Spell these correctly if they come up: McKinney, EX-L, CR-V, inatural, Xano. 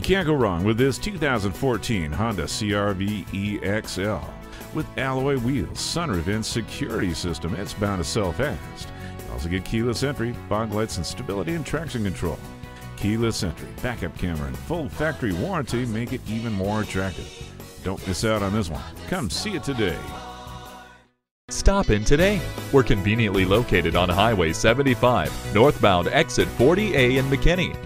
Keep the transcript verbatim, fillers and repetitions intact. You can't go wrong with this two thousand fourteen Honda C R V E X L. With alloy wheels, sunroof, and security system, it's bound to sell fast. You also get keyless entry, fog lights, and stability and traction control. Keyless entry, backup camera, and full factory warranty make it even more attractive. Don't miss out on this one. Come see it today. Stop in today. We're conveniently located on Highway seventy-five, northbound exit forty A in McKinney.